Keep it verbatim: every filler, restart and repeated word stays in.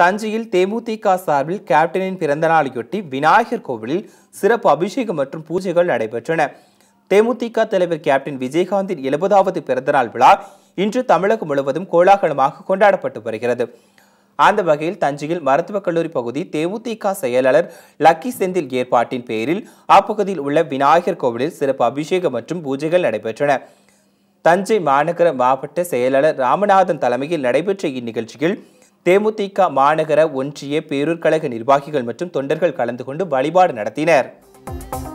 தஞ்சையில் தேமுதிக சார்பில் கேப்டனின் பிறந்தநாளையொட்டி விநாயகர் கோவிலில் சிறப்பு அபிஷேகம் மற்றும் பூஜைகள் நடைபெற்றன. தேமுதிக தலைவர் கேப்டன் விஜயகாந்தின் எழுபதாவது பிறந்தநாள் விழா இன்று தமிழகம் முழுவதும் கோலாகலமாக கொண்டாடப்பட்டு வருகிறது. அந்த வகையில் தஞ்சையில் மருத்துவக் கல்லூரி பகுதி தேமுதிக செயலாளர் லக்கி செந்தில் ஏற்பாட்டின் பேரில் அப்பகுதியில் உள்ள விநாயகர் கோவிலில் சிறப்பு அபிஷேகம் மற்றும் பூஜைகள் நடைபெற்றன. தஞ்சை மாநகர மாவட்ட செயலாளர் ராமநாதன் தலைமையில் நடைபெற்ற இந்நிகழ்ச்சியில் தேமுதிக மாநகர ஒன்றிய பேரூர் கழக நிர்வாகிகள் மற்றும் தொண்டர்கள் கலந்து கொண்டு வழிபாடு நடத்தினர்.